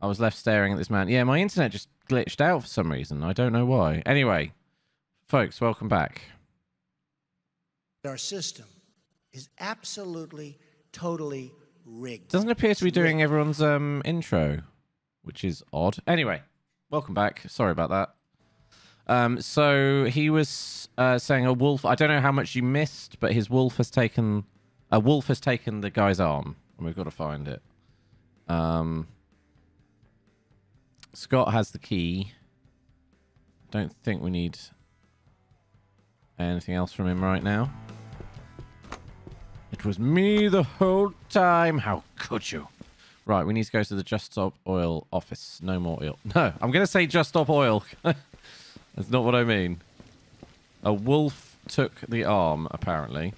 I was left staring at this man. Yeah, my internet just glitched out for some reason. I don't know why. Anyway, folks, welcome back. Our system is absolutely, totally rigged. Doesn't appear to be doing everyone's intro, which is odd. Anyway, welcome back. Sorry about that. So he was saying a wolf. I don't know how much you missed, but his wolf has taken the guy's arm, and we've got to find it. Scott has the key. Don't think we need anything else from him right now. It was me the whole time. How could you? Right, we need to go to the Just Stop Oil office. No more oil. No, I'm going to say Just Stop Oil. That's not what I mean. A wolf took the arm, apparently.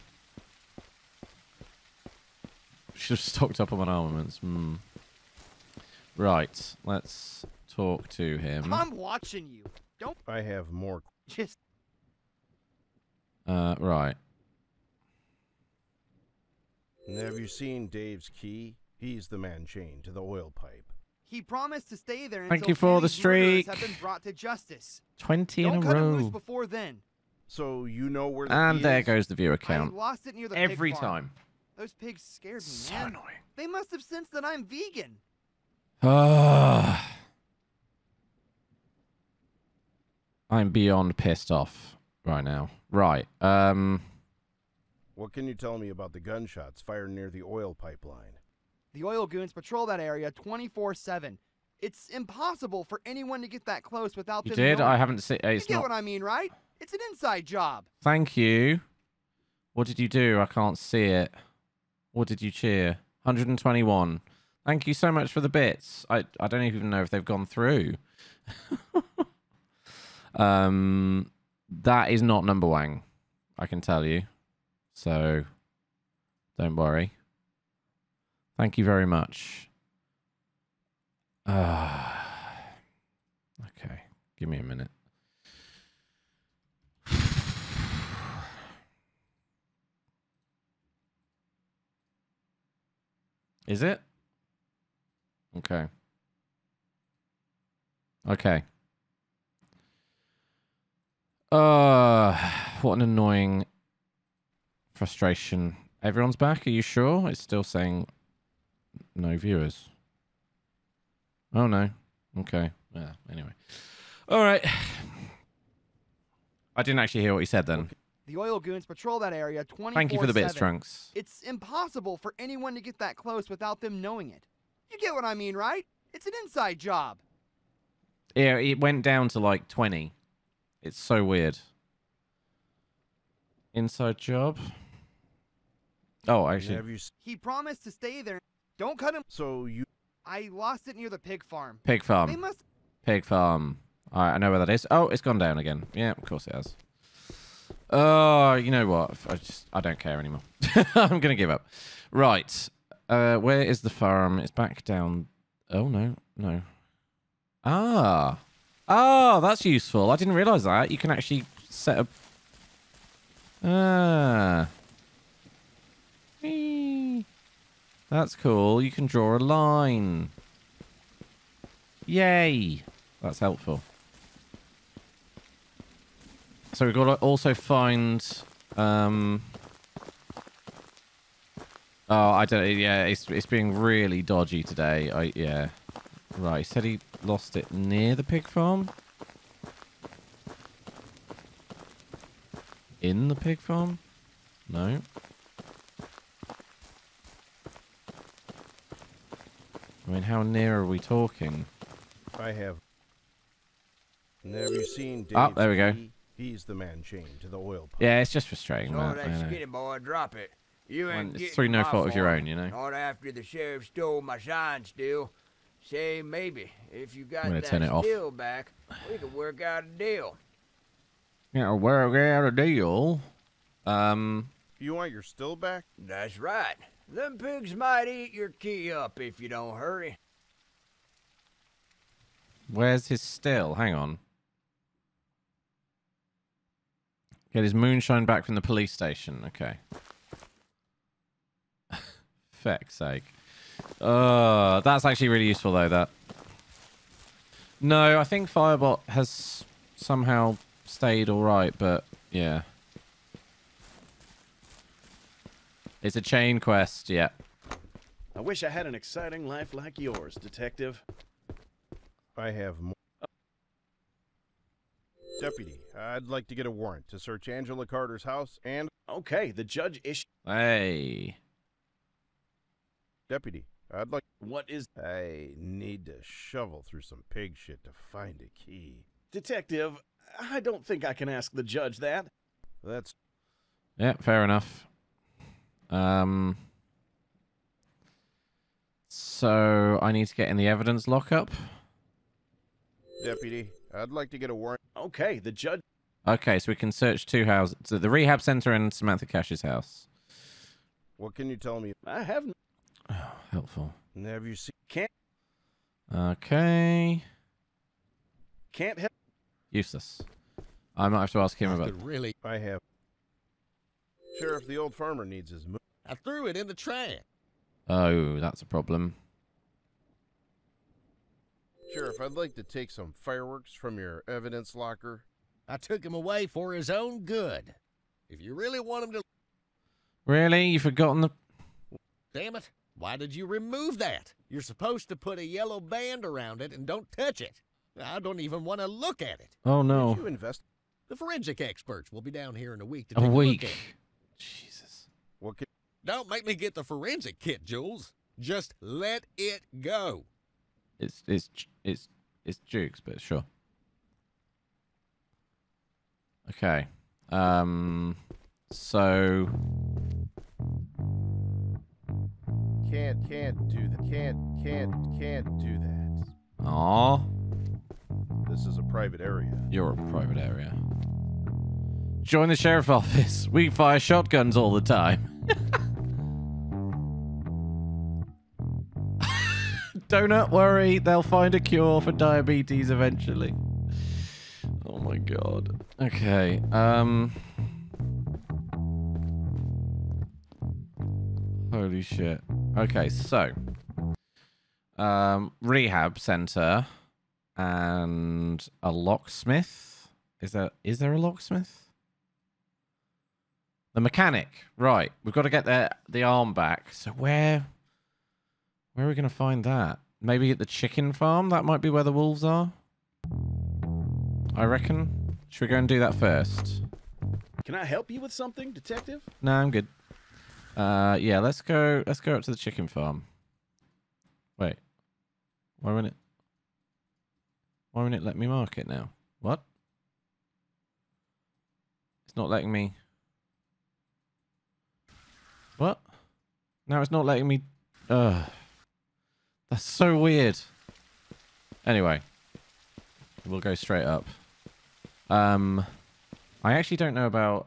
Should have stocked up on my armaments. Right, let's talk to him. I'm watching you. Don't. I have more. Just. Right. Have you seen Dave's key? He's the man chained to the oil pipe. He promised to stay there until Thank you for the streak. Have been brought to justice. 20 in a row. Don't cut him loose before then. So you know where the And there is. Goes the viewer count. I lost it near the Every pig farm. Time. Those pigs scared me. So annoying. They must have sensed that I'm vegan. I'm beyond pissed off right now. Right. What can you tell me about the gunshots fired near the oil pipeline? The oil goons patrol that area 24/7. It's impossible for anyone to get that close without them. You did? I haven't seen. You get what I mean, right? It's an inside job. Thank you. What did you do? I can't see it. What did you cheer? 121. Thank you so much for the bits. I don't even know if they've gone through. That is not number one, I can tell you. So don't worry. Thank you very much. Okay, give me a minute. Is it? Okay. Okay. What an annoying frustration. Everyone's back, are you sure? It's still saying no viewers. Oh no. Okay. Yeah, anyway. All right. I didn't actually hear what he said then. The oil goons patrol that area 24/7. Thank you for the bits, Trunks. It's impossible for anyone to get that close without them knowing it. You get what I mean, right? It's an inside job. Yeah, it went down to like 20. It's so weird. Inside job. Oh, actually. He promised to stay there. Don't cut him. So you. I lost it near the pig farm. Pig farm. They must. Pig farm. All right, I know where that is. Oh, it's gone down again. Yeah, of course it has. Oh, you know what? I don't care anymore. I'm gonna give up. Right. Where is the farm? It's back down. Oh no, no. Ah. Oh, that's useful. I didn't realize that. You can actually set up. Ah. Whee. That's cool. You can draw a line. Yay. That's helpful. So we've got to also find. Oh, I don't. Yeah, it's being really dodgy today. Yeah. Right. He said he lost it near the pig farm. In the pig farm? No. I mean, how near are we talking? I have. Never seen. Oh, there we go. He's the man chained to the oil pipe. Yeah, it's just frustrating. All that skinny boy, drop it. You ain't getting my phone. It's through no fault of your own, you know. Not after the sheriff stole my shine still. Say maybe if you got that still back, we could work out a deal. Yeah, work out a deal. You want your still back? That's right. Them pigs might eat your key up if you don't hurry. Where's his still? Hang on. Get his moonshine back from the police station. Okay. Feck's sake. That's actually really useful though, that. No, I think Firebot has somehow stayed all right, but yeah. It's a chain quest, yeah. I wish I had an exciting life like yours, Detective. I have more. Deputy, I'd like to get a warrant to search Angela Carter's house and... Okay, the judge issued... Hey. Deputy, I'd like... What is... I need to shovel through some pig shit to find a key. Detective, I don't think I can ask the judge that. That's... Yeah, fair enough. So, I need to get in the evidence lockup. Deputy, I'd like to get a warrant. Okay, the judge... Okay, so we can search two houses. So the rehab center and Samantha Cash's house. What can you tell me? I haven't... Oh, helpful. Have you seen... Can't... Okay... Can't help... Useless. I might have to ask him about... Really... I have... Sheriff, the old farmer needs his... I threw it in the trash. Oh, that's a problem. Sheriff, I'd like to take some fireworks from your evidence locker. I took him away for his own good. If you really want him to... Really? You've forgotten the... Damn it. Why did you remove that? You're supposed to put a yellow band around it and don't touch it. I don't even want to look at it. Oh, no. Did you invest? The forensic experts will be down here in a week to take a look at it. Jesus. What can... Don't make me get the forensic kit, Jules. Just let it go. It's Jukes, but sure. Okay. So can't do that. Can't do that. Aw. This is a private area. You're a private area. Join the sheriff's office. We fire shotguns all the time. Don't worry, they'll find a cure for diabetes eventually. Oh my god. Okay, holy shit. Okay, so... rehab center and a locksmith. Is there a locksmith? The mechanic. Right, we've got to get the arm back. So where are we going to find that? Maybe at the chicken farm? That might be where the wolves are. I reckon. Should we go and do that first? Can I help you with something, Detective? No, I'm good. Yeah, let's go up to the chicken farm. Wait. Why won't it let me mark it now? What? It's not letting me... What? Now it's not letting me... That's so weird. Anyway, we'll go straight up. I actually don't know about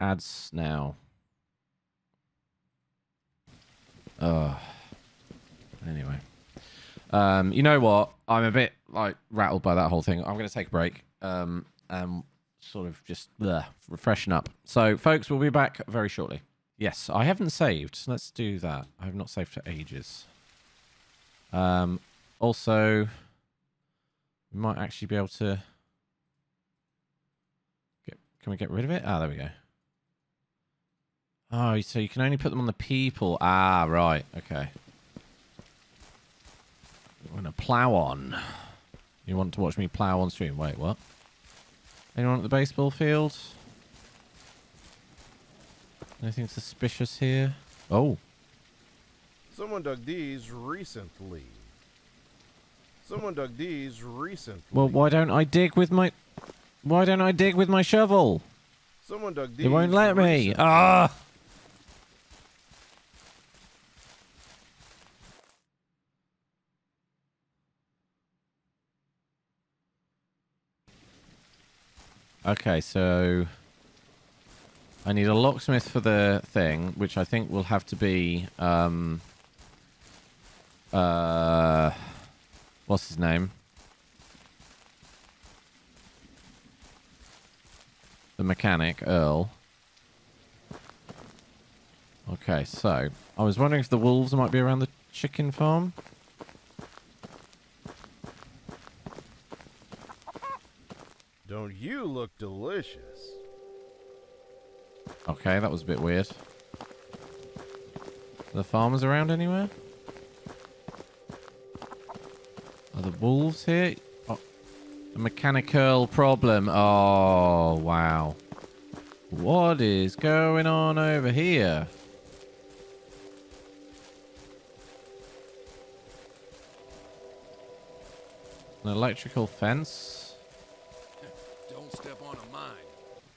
ads now. Anyway, you know what? I'm a bit like rattled by that whole thing. I'm going to take a break and sort of just refreshen up. So, folks, we'll be back very shortly. Yes, I haven't saved. Let's do that. I have not saved for ages. Also, we might actually be able to... Can we get rid of it? Ah, there we go. Oh, so you can only put them on the people. Ah, right. Okay. I'm going to plow on. You want to watch me plow on stream? Wait, what? Anyone at the baseball field? Anything suspicious here? Oh. Someone dug these recently. Well, why don't I dig with my shovel? Someone dug these. It won't let me. Ah. Okay, so I need a locksmith for the thing, which I think will have to be, what's his name? The mechanic, Earl. Okay, so I was wondering if the wolves might be around the chicken farm. Don't you look delicious? Okay, that was a bit weird. Are the farmers around anywhere? Are the wolves here? Oh, a mechanical problem. Oh, wow. What is going on over here? An electrical fence. Don't step on a mine.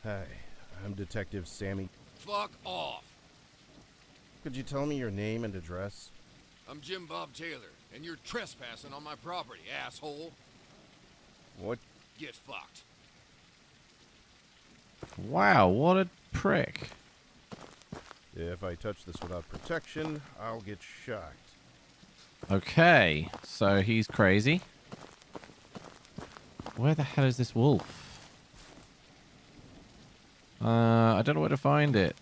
Hi, I'm Detective Sammy. Fuck off. Could you tell me your name and address? I'm Jim Bob Taylor, and you're trespassing on my property, asshole. What? Get fucked. Wow, what a prick. If I touch this without protection, I'll get shocked. Okay, so he's crazy. Where the hell is this wolf? I don't know where to find it.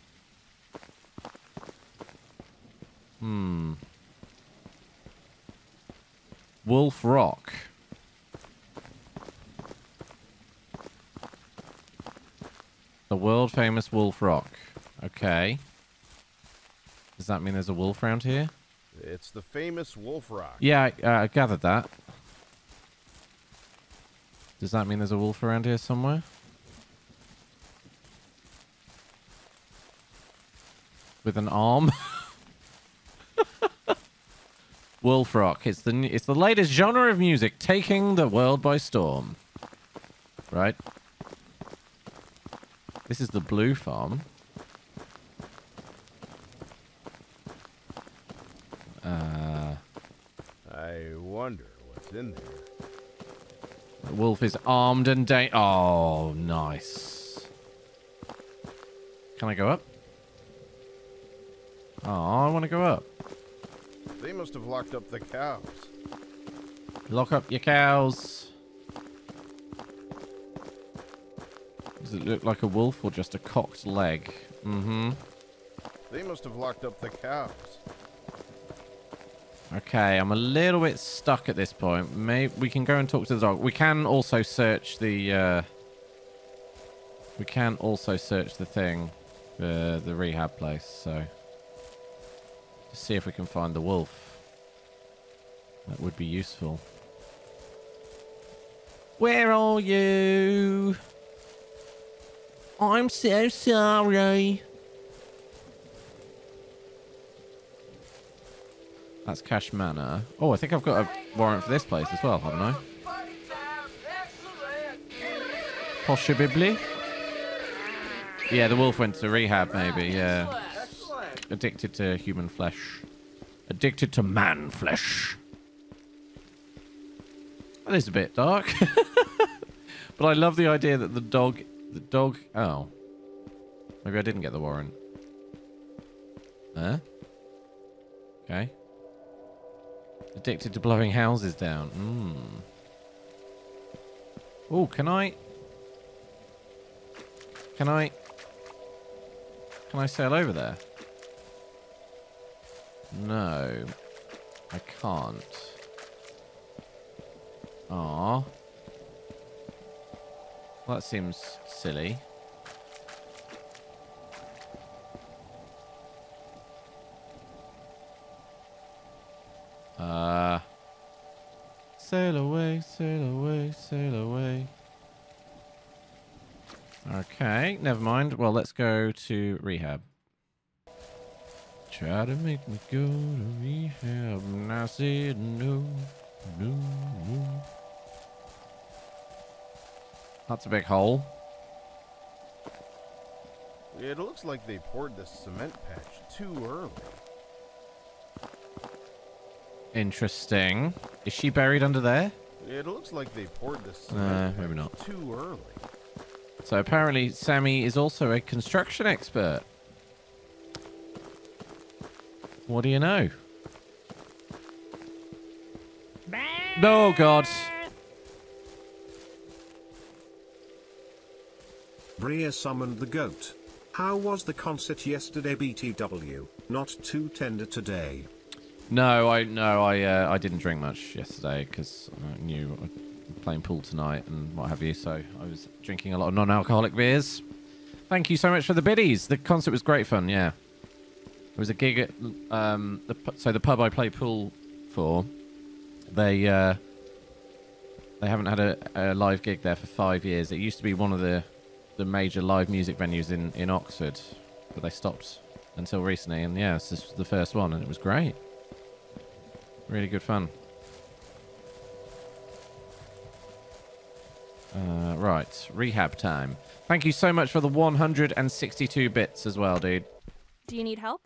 Hmm. Wolf Rock. The world famous Wolf Rock. Okay. Does that mean there's a wolf around here? It's the famous Wolf Rock. Yeah, I gathered that. Does that mean there's a wolf around here somewhere? With an arm? Wolf rock. It's the latest genre of music taking the world by storm. Right? This is the Blue Farm. I wonder what's in there. The wolf is armed and oh, nice. Can I go up? Oh, I want to go up. They must have locked up the cows. Lock up your cows. Does it look like a wolf or just a cocked leg? Mm-hmm. They must have locked up the cows. Okay, I'm a little bit stuck at this point. Maybe we can go and talk to the dog. We can also search the... we can also search the thing, the rehab place, so... to see if we can find the wolf. That would be useful. Where are you? I'm so sorry. That's Cash Manor. Oh, I think I've got a warrant for this place as well, haven't I? Possibly. Yeah, the wolf went to rehab, maybe. Yeah. Addicted to human flesh. Addicted to man flesh. That is a bit dark. But I love the idea that the dog... Oh. Maybe I didn't get the warrant. Huh? Okay. Addicted to blowing houses down. Mm. Oh, can I? Can I sail over there? No, I can't. Aww. Well, that seems silly. Sail away, sail away, sail away. Okay, never mind. Well, let's go to rehab. Try to make me go to rehab, and I said no, no, no. That's a big hole. It looks like they poured the cement patch too early. Interesting. Is she buried under there? It looks like they poured the cement maybe not. Too early. So apparently Sammy is also a construction expert. What do you know? No, oh, God. Bria summoned the goat. How was the concert yesterday, BTW? Not too tender today. No, I didn't drink much yesterday because I knew playing pool tonight and what have you, so I was drinking a lot of non-alcoholic beers. Thank you so much for the biddies. The concert was great fun, yeah. It was a gig at the pub I play pool for. They haven't had a live gig there for 5 years. It used to be one of the major live music venues in Oxford, but they stopped until recently, and yeah, this is the first one, and it was great. Really good fun. Right, rehab time. Thank you so much for the 162 bits as well, dude. Do you need help?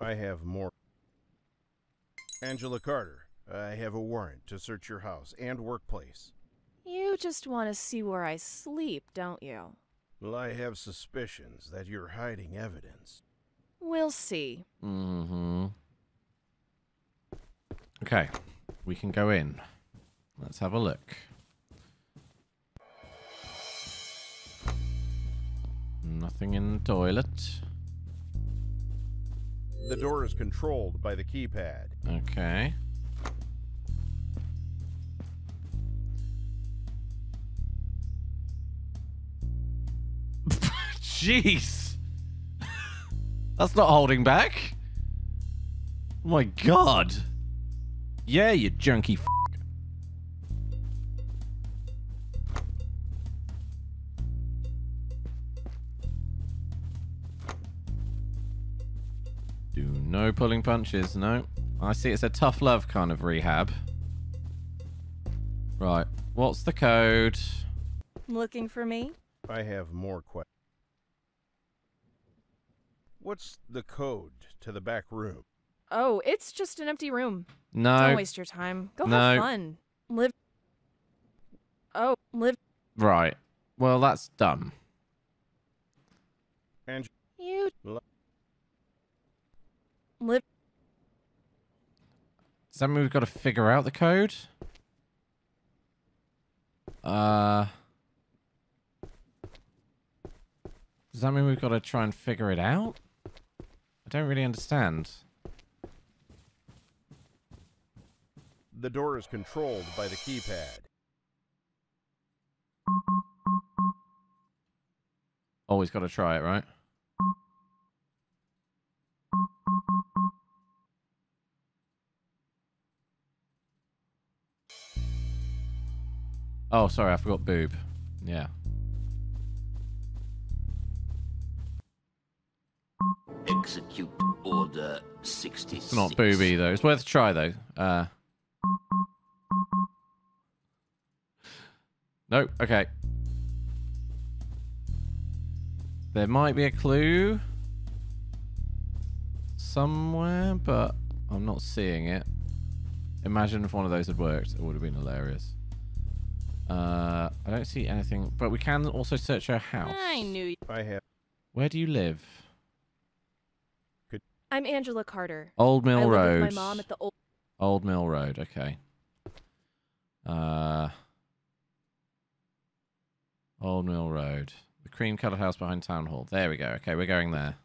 I have more. Angela Carter, I have a warrant to search your house and workplace. You just want to see where I sleep, don't you? Well, I have suspicions that you're hiding evidence. We'll see. Mm-hmm. Okay, we can go in. Let's have a look. Nothing in the toilet. The door is controlled by the keypad. Okay. Jeez. That's not holding back. Oh my god. Yeah, you junky f***. Do no pulling punches, no. I see it's a tough love kind of rehab. Right, what's the code? Looking for me? I have more questions. What's the code to the back room? Oh, it's just an empty room. No. Don't waste your time. Go have fun. Live. Oh, live. Right. Well, that's dumb. And you live. Does that mean we've got to figure out the code? Does that mean we've got to try and figure it out? I don't really understand. The door is controlled by the keypad. Always got to try it, right? Oh, sorry, I forgot boob. Yeah. Execute order 66. It's not booby, though. It's worth a try, though. Nope. Okay. There might be a clue somewhere, but I'm not seeing it. Imagine if one of those had worked. It would have been hilarious. I don't see anything, but we can also search her house. I knew you. I have. Where do you live? I'm Angela Carter. Old Mill Road. I live with my mom at the Old Mill Road. Okay. Old Mill Road. The cream-coloured house behind Town Hall. There we go. Okay, we're going there.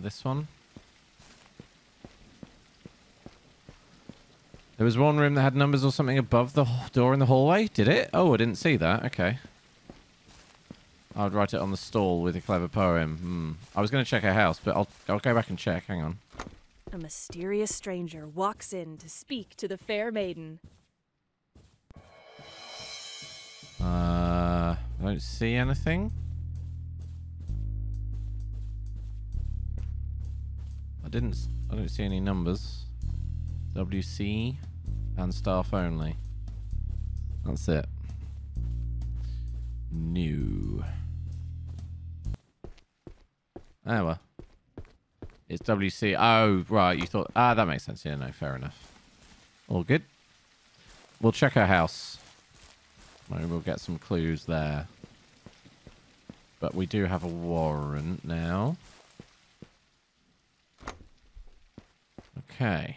This one. There was one room that had numbers or something above the door in the hallway. Did it? Oh, I didn't see that. Okay. I would write it on the stall with a clever poem. Hmm. I was going to check her house, but I'll go back and check. Hang on. A mysterious stranger walks in to speak to the fair maiden. I don't see anything. I don't see any numbers. WC. And staff only. That's it. New. Oh, well. It's WC. Oh, right. You thought... Ah, that makes sense. Yeah, no, fair enough. All good. We'll check her house. Maybe we'll get some clues there. But we do have a warrant now. Okay.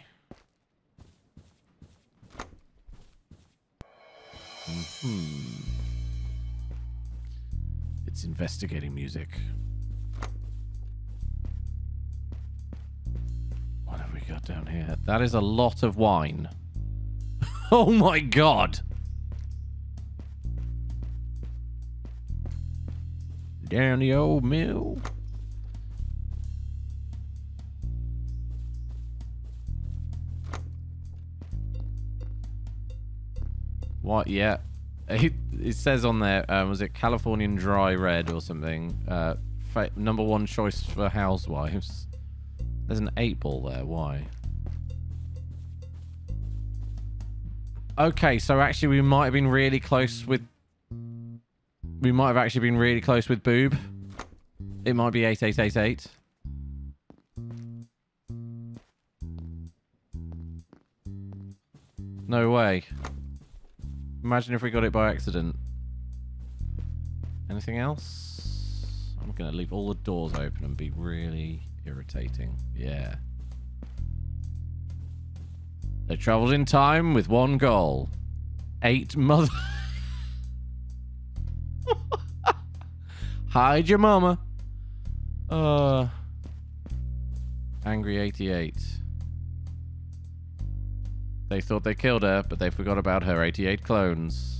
Mm-hmm. It's investigating music. that down here. That is a lot of wine. Oh my god. Down the old mill. What? Yeah. It says on there, was it Californian Dry Red or something? Number 1 choice for housewives. There's an 8-ball there. Why? Okay, so actually we might have been really close with... We might have actually been really close with Boob. It might be 8888. No way. Imagine if we got it by accident. Anything else? I'm going to leave all the doors open and be really irritating. Yeah. They travelled in time with one goal. 8 mother... Hide your mama. Angry 88. They thought they killed her, but they forgot about her 88 clones.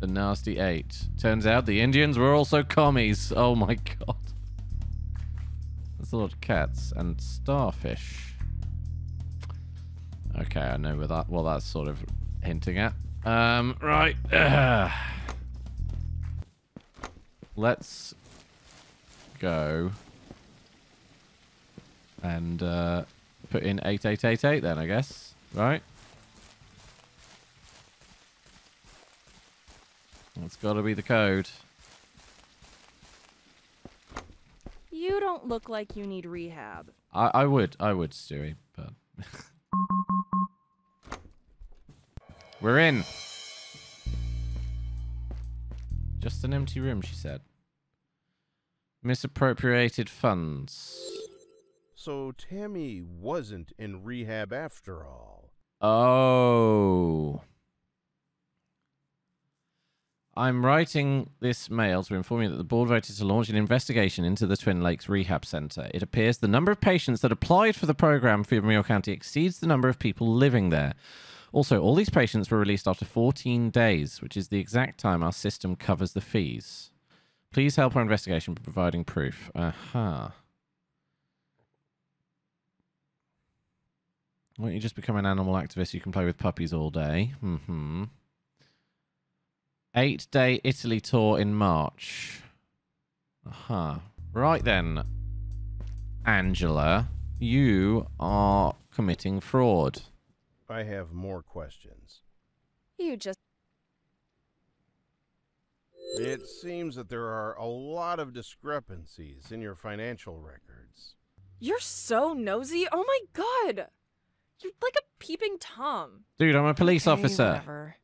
The nasty 8. Turns out the Indians were also commies. Oh my god. That's a lot of cats and starfish. Okay, I know where that, well, that's sort of hinting at. Right. Let's go and put in 8888 then, I guess. Right? That's got to be the code. You don't look like you need rehab. I would, Stewie, but... We're in! Just an empty room, she said. Misappropriated funds. So Tammy wasn't in rehab after all. Oh... I'm writing this mail to inform you that the board voted to launch an investigation into the Twin Lakes Rehab Centre. It appears the number of patients that applied for the program for Mayo County exceeds the number of people living there. Also, all these patients were released after 14 days, which is the exact time our system covers the fees. Please help our investigation by providing proof. Aha. Why don't you just become an animal activist? You can play with puppies all day. Mm-hmm. 8-day Italy tour in March. Aha. Right then, Angela, you are committing fraud. I have more questions. You just... It seems that there are a lot of discrepancies in your financial records. You're so nosy. Oh my god. You're like a peeping Tom. Dude, I'm a police officer. Whatever.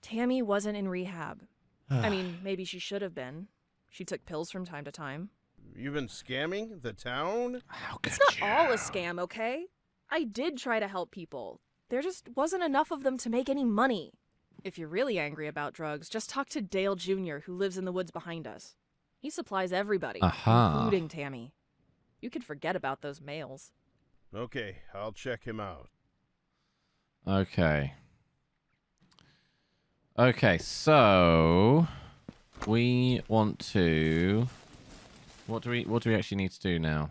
Tammy wasn't in rehab. I mean, maybe she should have been. She took pills from time to time. You've been scamming the town? It's not all a scam, okay? I did try to help people. There just wasn't enough of them to make any money. If you're really angry about drugs, just talk to Dale Jr., who lives in the woods behind us. He supplies everybody, including Tammy. You could forget about those mails. Okay, I'll check him out. Okay. Okay, so we want to... What do we actually need to do now?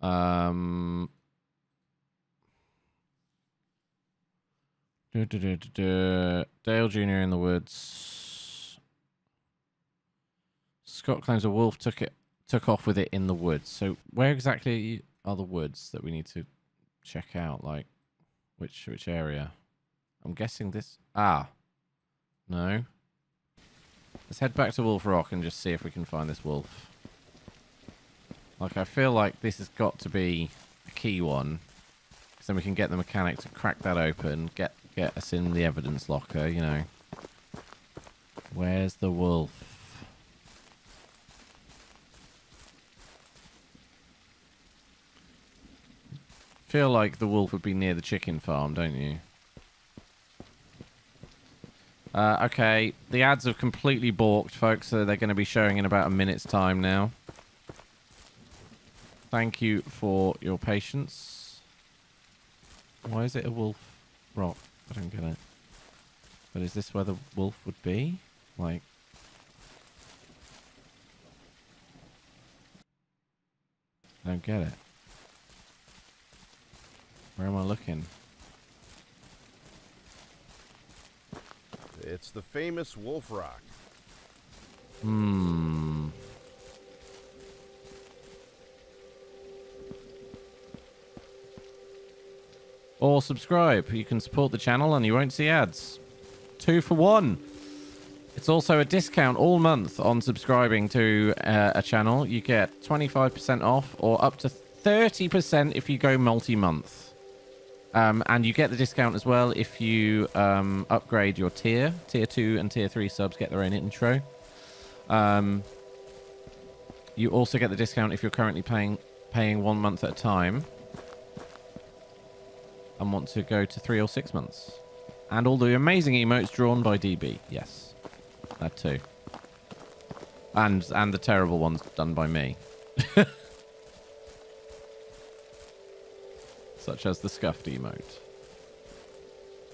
Dale Jr. in the woods. Scott claims a wolf took off with it in the woods. So where exactly are the woods that we need to check out? Like which area? I'm guessing this... Ah. No. Let's head back to Wolf Rock and just see if we can find this wolf. Like, I feel like this has got to be a key one. Because then we can get the mechanic to crack that open, get us in the evidence locker, you know. Where's the wolf? I feel like the wolf would be near the chicken farm, don't you? Okay, the ads have completely balked, folks, so they're going to be showing in about a minute's time now. Thank you for your patience. Why is it a wolf rock? I don't get it. But is this where the wolf would be? Like... I don't get it. Where am I looking? It's the famous Wolf Rock. Hmm. Or subscribe. You can support the channel and you won't see ads. 2 for 1. It's also a discount all month on subscribing to a channel. You get 25% off or up to 30% if you go multi-month. And you get the discount as well if you upgrade your tier. Tier 2 and Tier 3 subs get their own intro. You also get the discount if you're currently paying 1 month at a time and want to go to 3 or 6 months. And all the amazing emotes drawn by DB. Yes, that too. And the terrible ones done by me. Such as the scuffed emote.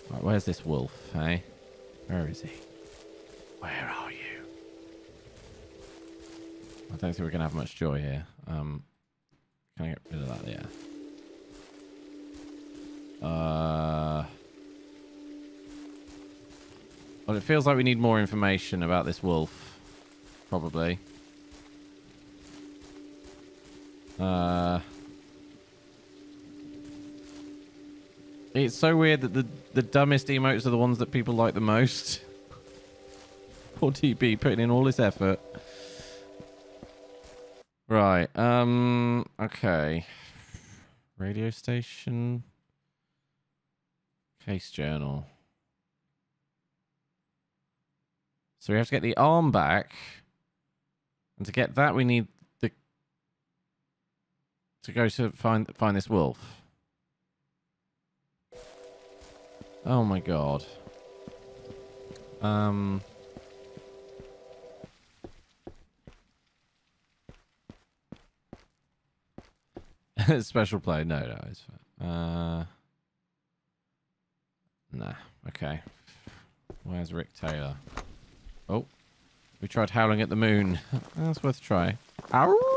Right, where's this wolf, hey? Where is he? Where are you? I don't think we're going to have much joy here. Can I get rid of that? Yeah. Well, it feels like we need more information about this wolf. Probably. It's so weird that the dumbest emotes are the ones that people like the most. Poor TB putting in all his effort. Right. Okay. Radio station. Case journal. So we have to get the arm back. And to get that, we need the... to go to find this wolf. Oh my god. Special play? No, it's fine. Nah. Okay. Where's Rick Taylor? Oh, we tried howling at the moon. That's worth a try. Ow!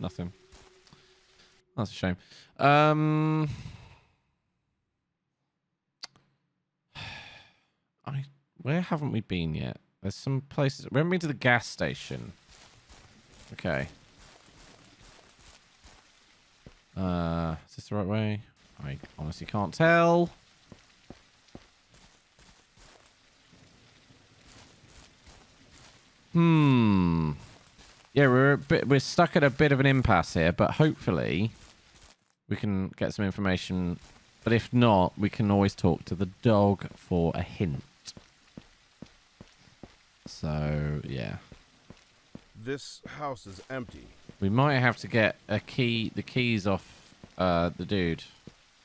Nothing. That's a shame. Where haven't we been yet? There's some places. We haven't been to the gas station. Okay. Is this the right way? I honestly can't tell. Yeah, we're stuck at a bit of an impasse here, but hopefully we can get some information. But if not, we can always talk to the dog for a hint. So, yeah. This house is empty. We might have to get the keys off the dude.